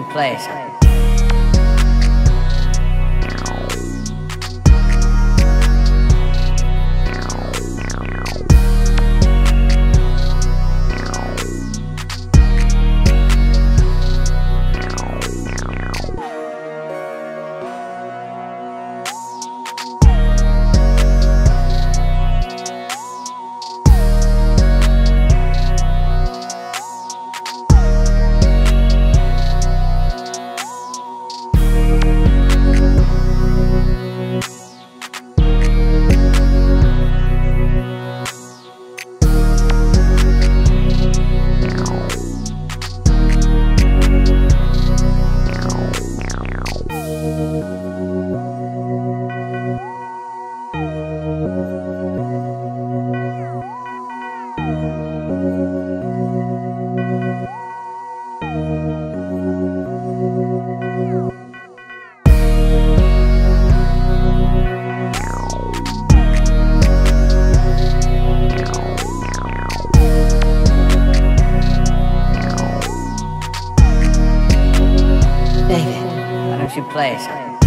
you play. Baby, why don't you play?